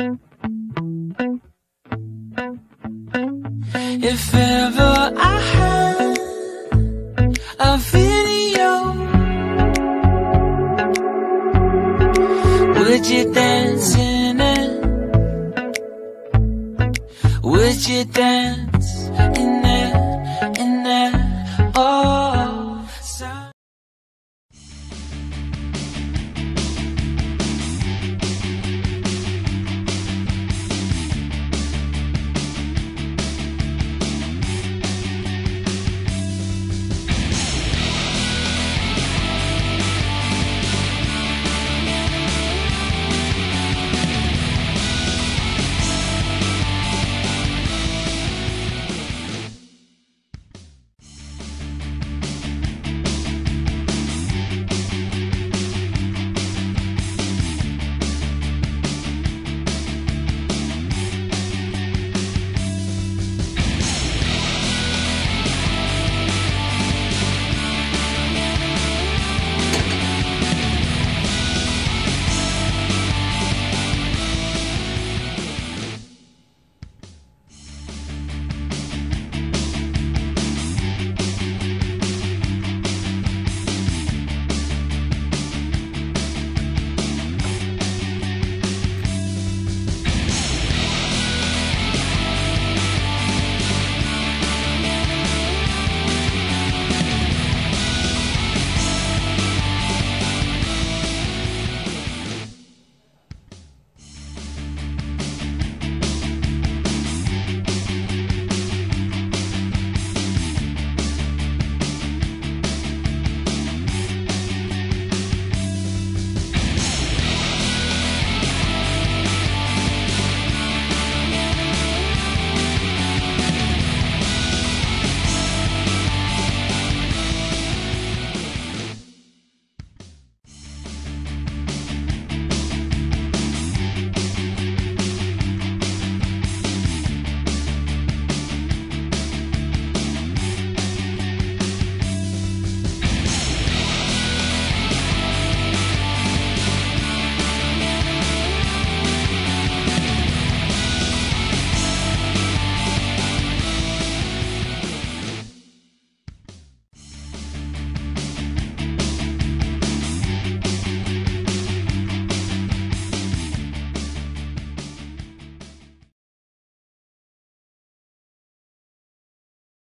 If ever I had a video, would you dance in it? Would you dance?